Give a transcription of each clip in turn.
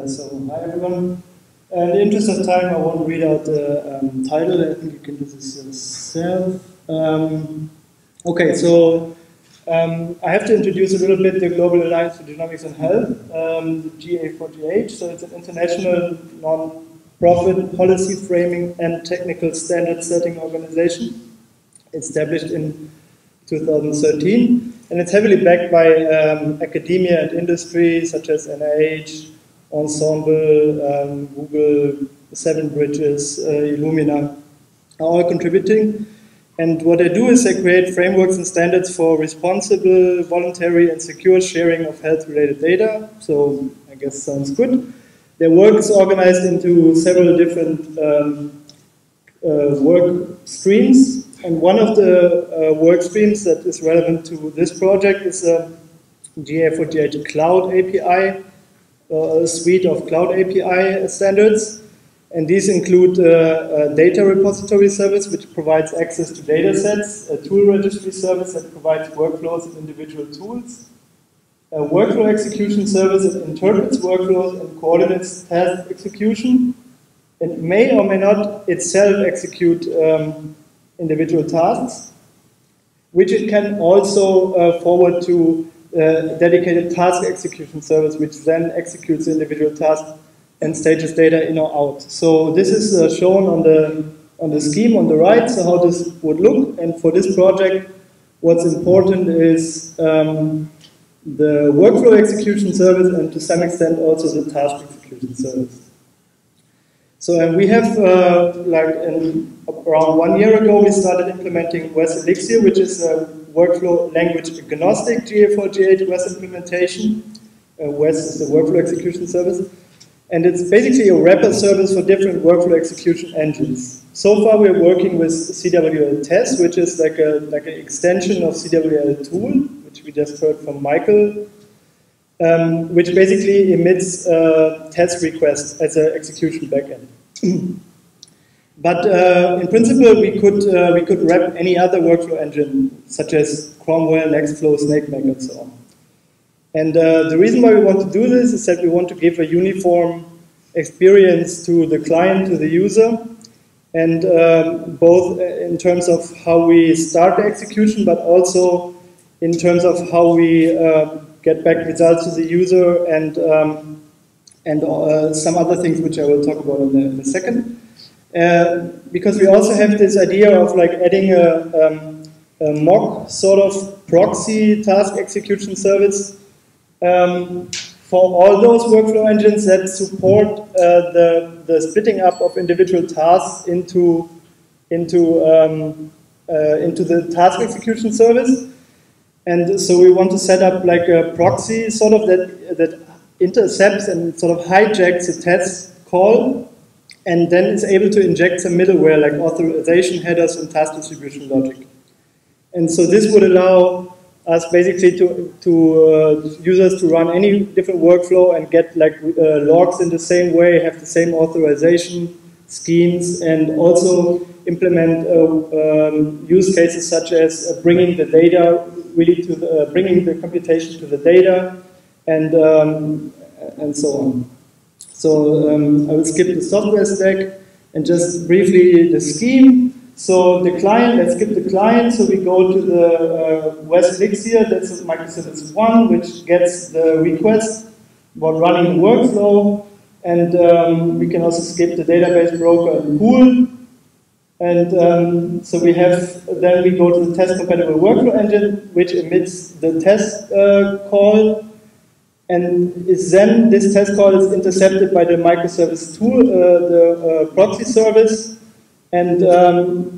Hi everyone. In the interest of time, I won't read out the title. I think you can do this yourself. Okay, so I have to introduce a little bit the Global Alliance for Genomics and Health, GA4GH. So it's an international non-profit policy framing and technical standard setting organization established in 2013. And it's heavily backed by academia and industry such as NIH, Ensemble, Google, Seven Bridges, Illumina are all contributing. And what they do is they create frameworks and standards for responsible, voluntary, and secure sharing of health-related data. So I guess sounds good. Their work is organized into several different work streams. And one of the work streams that is relevant to this project is a GA4GH Cloud API, a suite of Cloud API standards. And these include a data repository service, which provides access to data sets, a tool registry service that provides workflows and individual tools, a workflow execution service that interprets workflows and coordinates task execution, and may or may not itself execute individual tasks, which it can also forward to a dedicated task execution service, which then executes individual tasks and stages data in or out. So this is shown on the scheme on the right, so how this would look. And for this project, what's important is the workflow execution service and to some extent also the task execution service. So and we have, around 1 year ago, we started implementing WES-ELIXIR, which is a workflow language agnostic GA4GH WES implementation. WES is the workflow execution service. And it's basically a wrapper service for different workflow execution engines. So far, we're working with CWL test, which is like an extension of CWL tool, which we just heard from Michael, which basically emits test requests as an execution backend. But in principle, we could wrap any other workflow engine, such as Cromwell, Nextflow, Snakemake, and so on. And the reason why we want to do this is that we want to give a uniform experience to the client, to the user, and both in terms of how we start the execution, but also in terms of how we get back results to the user and some other things which I will talk about in a second. Because we also have this idea of like adding a mock sort of proxy task execution service for all those workflow engines that support the splitting up of individual tasks into the task execution service. And so we want to set up like a proxy sort of that intercepts and sort of hijacks a test call, and then is able to inject some middleware like authorization headers and task distribution logic. And so this would allow us basically to users to run any different workflow and get like logs in the same way, have the same authorization schemes, and also implement use cases such as bringing the data really to the, bringing the computation to the data, and so on. So I will skip the software stack and just briefly the scheme. So the client, let's skip the client. So we go to the WES-ELIXIR, that's microservice 1, which gets the request about running workflow. And we can also skip the database broker and pool. And so we have, then we go to the test compatible workflow engine, which emits the test call. And is then this test call is intercepted by the microservice 2, the proxy service, and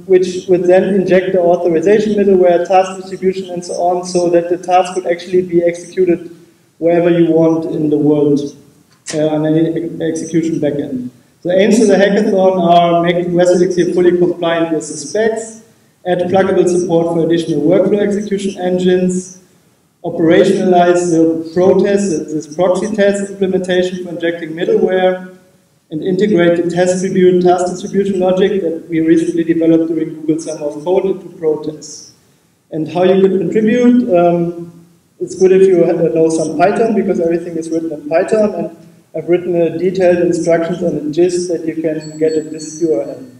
which would then inject the authorization middleware, task distribution, and so on, so that the task could actually be executed wherever you want in the world on any execution backend. The aims of the hackathon are making WES-ELIXIR fully compliant with the specs, add pluggable support for additional workflow execution engines, operationalize the ProTest, this proxy test implementation for injecting middleware, and integrate the task distribution logic that we recently developed during Google Summer of Code into ProTest. And how you could contribute, it's good if you know some Python, because everything is written in Python, and I've written detailed instructions on the GIS that you can get at this URL.